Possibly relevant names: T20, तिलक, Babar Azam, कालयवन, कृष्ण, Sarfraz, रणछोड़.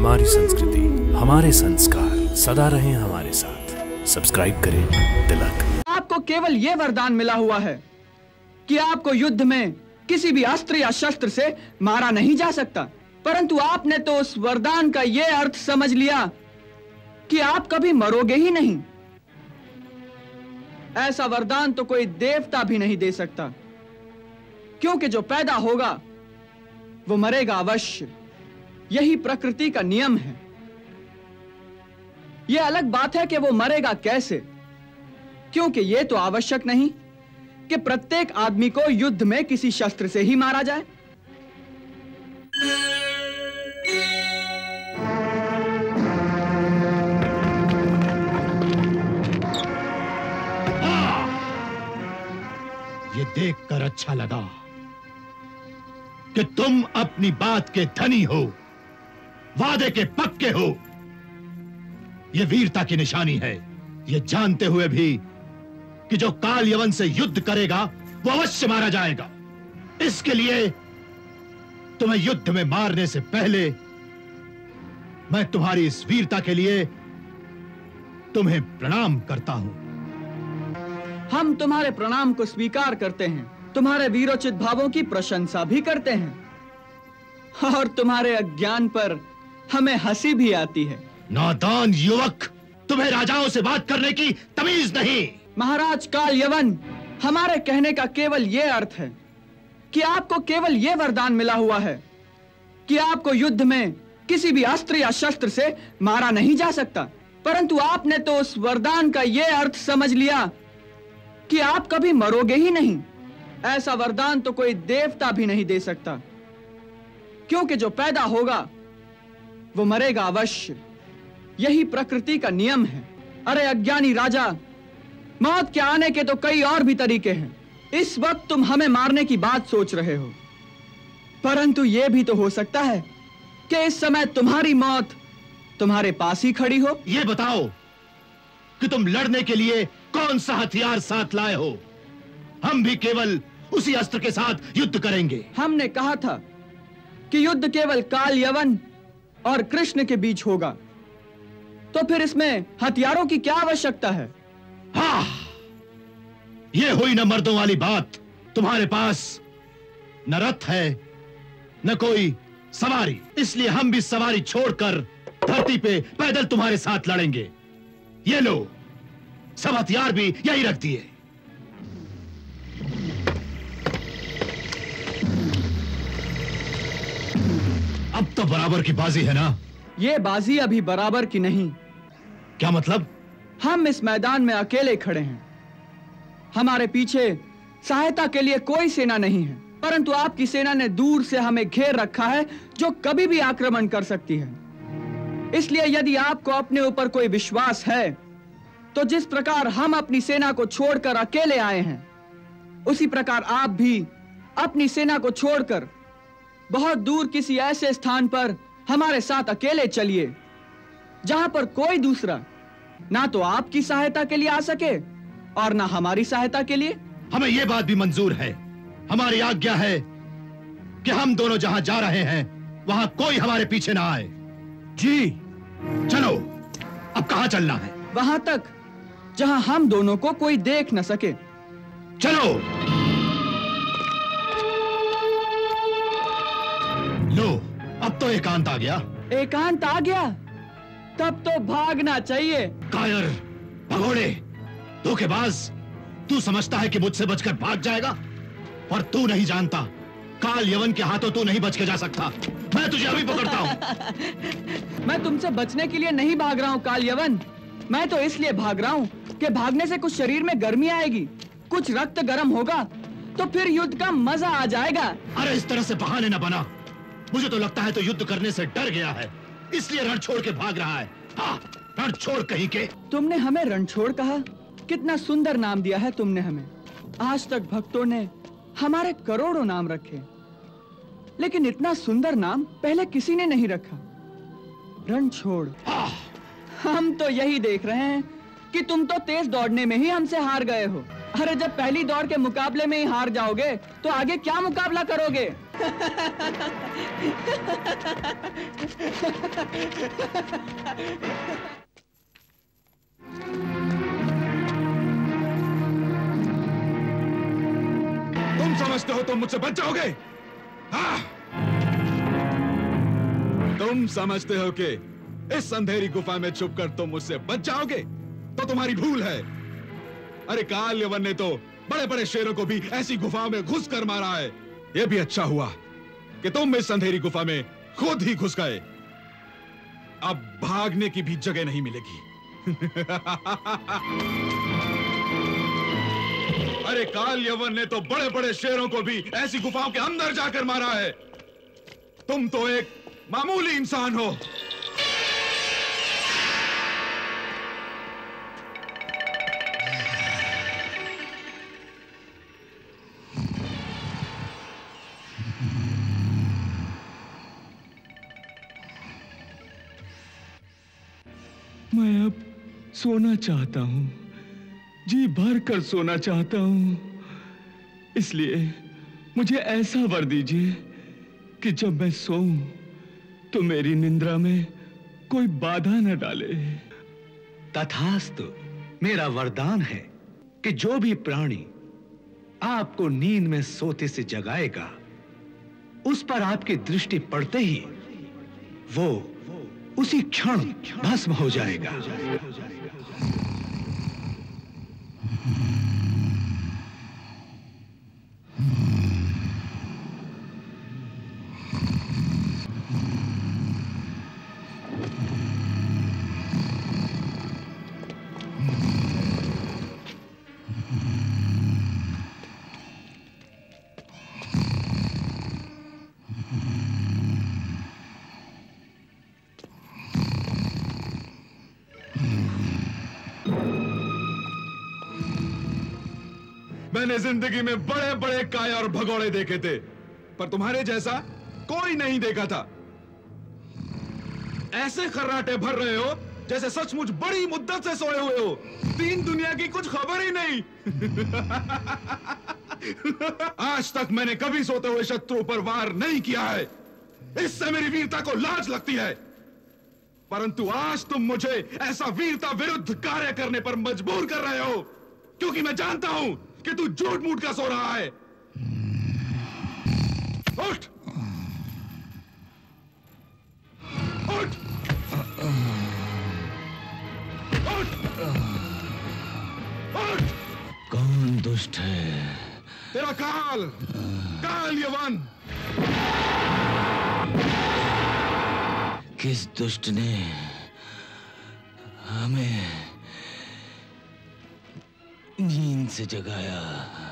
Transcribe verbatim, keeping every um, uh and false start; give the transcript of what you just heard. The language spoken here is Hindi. हमारी संस्कृति, हमारे संस्कार सदा रहें हमारे साथ। सब्सक्राइब करें तिलक। आपको केवल ये वरदान मिला हुआ है कि आपको युद्ध में किसी भी अस्त्र या शस्त्र से मारा नहीं जा सकता, परंतु आपने तो उस वरदान का ये अर्थ समझ लिया कि आप कभी मरोगे ही नहीं। ऐसा वरदान तो कोई देवता भी नहीं दे सकता, क्योंकि जो पैदा होगा वो मरेगा अवश्य। यही प्रकृति का नियम है। यह अलग बात है कि वो मरेगा कैसे, क्योंकि यह तो आवश्यक नहीं कि प्रत्येक आदमी को युद्ध में किसी शस्त्र से ही मारा जाए। ये देखकर अच्छा लगा कि तुम अपनी बात के धनी हो, वादे के पक्के हो। यह वीरता की निशानी है। यह जानते हुए भी कि जो कालयवन से युद्ध करेगा वो अवश्य मारा जाएगा। इसके लिए तुम्हें युद्ध में मारने से पहले मैं तुम्हारी इस वीरता के लिए तुम्हें प्रणाम करता हूं। हम तुम्हारे प्रणाम को स्वीकार करते हैं, तुम्हारे वीरोचित भावों की प्रशंसा भी करते हैं, और तुम्हारे अज्ञान पर हमें हंसी भी आती है। नादान युवक, तुम्हें राजाओं से बात करने की तमीज नहीं। महाराज कालयवन, हमारे कहने का केवल ये अर्थ है कि आपको केवल ये वरदान मिला हुआ है कि आपको युद्ध में किसी भी अस्त्र या शस्त्र से मारा नहीं जा सकता, परंतु आपने तो उस वरदान का ये अर्थ समझ लिया कि आप कभी मरोगे ही नहीं। ऐसा वरदान तो कोई देवता भी नहीं दे सकता, क्योंकि जो पैदा होगा वो मरेगा अवश्य। यही प्रकृति का नियम है। अरे अज्ञानी राजा, मौत के आने के तो कई और भी तरीके हैं। इस वक्त तुम हमें मारने की बात सोच रहे हो, परंतु यह भी तो हो सकता है कि इस समय तुम्हारी मौत तुम्हारे पास ही खड़ी हो। यह बताओ कि तुम लड़ने के लिए कौन सा हथियार साथ लाए हो? हम भी केवल उसी अस्त्र के साथ युद्ध करेंगे। हमने कहा था कि युद्ध केवल कालयवन और कृष्ण के बीच होगा, तो फिर इसमें हथियारों की क्या आवश्यकता है? हाँ, ये हुई न मर्दों वाली बात। तुम्हारे पास न रथ है न कोई सवारी, इसलिए हम भी सवारी छोड़कर धरती पे पैदल तुम्हारे साथ लड़ेंगे। ये लो, सब हथियार भी यही रख दिए। अब तो बराबर की बाजी है ना? ये बाजी अभी बराबर की नहीं। क्या मतलब? हम इस मैदान में अकेले खड़े हैं। हमारे पीछे सहायता के लिए कोई सेना नहीं है, परंतु आपकी सेना ने दूर से हमें घेर रखा है, जो कभी भी आक्रमण कर सकती है। इसलिए यदि आपको अपने ऊपर कोई विश्वास है, तो जिस प्रकार हम अपनी सेना को छोड़कर अकेले आए हैं, उसी प्रकार आप भी अपनी सेना को छोड़कर बहुत दूर किसी ऐसे स्थान पर हमारे साथ अकेले चलिए, जहां पर कोई दूसरा ना तो आपकी सहायता के लिए आ सके और ना हमारी सहायता के लिए। हमें यह बात भी मंजूर है। हमारी आज्ञा है कि हम दोनों जहां जा रहे हैं वहां कोई हमारे पीछे ना आए। जी। चलो, अब कहां चलना है? वहां तक जहां हम दोनों को कोई देख न सके। चलो। लो, अब तो एकांत आ गया। एकांत आ गया? तब तो भागना चाहिए। कायर, भगोड़े, धोखेबाज, तू समझता है कि मुझसे बचकर भाग जाएगा? पर तू नहीं जानता, कालयवन के हाथों तू नहीं बच के जा सकता। मैं तुझे अभी पकड़ता हूँ। मैं तुमसे बचने के लिए नहीं भाग रहा हूँ कालयवन। मैं तो इसलिए भाग रहा हूँ कि भागने से कुछ शरीर में गर्मी आएगी, कुछ रक्त गर्म होगा, तो फिर युद्ध का मजा आ जाएगा। अरे इस तरह से बहाने न बना। मुझे तो लगता है तो युद्ध करने से डर गया है, इसलिए रणछोड़ के भाग रहा है। हाँ, रणछोड़ कहीं के। तुमने हमें रणछोड़ कहा? कितना सुंदर नाम दिया है तुमने हमें। आज तक भक्तों ने हमारे करोड़ों नाम रखे, लेकिन इतना सुंदर नाम पहले किसी ने नहीं रखा, रणछोड़। हाँ। हम तो यही देख रहे हैं कि तुम तो तेज दौड़ने में ही हमसे हार गए हो। अरे जब पहली दौड़ के मुकाबले में ही हार जाओगे तो आगे क्या मुकाबला करोगे? तुम समझते हो तुम मुझसे बच जाओगे? हाँ? तुम समझते हो कि इस अंधेरी गुफा में छुपकर तुम मुझसे बच जाओगे? तो तुम्हारी भूल है। अरे कालयवन ने तो बड़े बड़े शेरों को भी ऐसी गुफाओं में घुस कर मारा है। यह भी अच्छा हुआ कि तुम इस अंधेरी गुफा में खुद ही घुस गए। अब भागने की भी जगह नहीं मिलेगी। अरे कालयवन ने तो बड़े बड़े शेरों को भी ऐसी गुफाओं के अंदर जाकर मारा है। तुम तो एक मामूली इंसान हो। मैं अब सोना चाहता हूं, जी भर कर सोना चाहता हूं। इसलिए मुझे ऐसा वर दीजिए कि जब मैं सोऊं तो मेरी निंद्रा में कोई बाधा न डाले। तथास्तु। मेरा वरदान है कि जो भी प्राणी आपको नींद में सोते से जगाएगा, उस पर आपकी दृष्टि पड़ते ही वो उसी क्षण भस्म हो जाएगा। मैंने जिंदगी में बड़े बड़े काय और भगोड़े देखे थे, पर तुम्हारे जैसा कोई नहीं देखा था। ऐसे खर्राटे भर रहे हो जैसे सचमुच बड़ी मुद्दत से सोए हुए हो। तीन दुनिया की कुछ खबर ही नहीं। आज तक मैंने कभी सोते हुए शत्रु पर वार नहीं किया है। इससे मेरी वीरता को लाज लगती है, परंतु आज तुम मुझे ऐसा वीरता विरुद्ध कार्य करने पर मजबूर कर रहे हो, क्योंकि मैं जानता हूं कि तू झूठ मूठ का सो रहा है। उठ, उठ, उठ, उठ। कौन दुष्ट है? तेरा काल, कालयवन। किस दुष्ट ने हमें नींद से जगाया?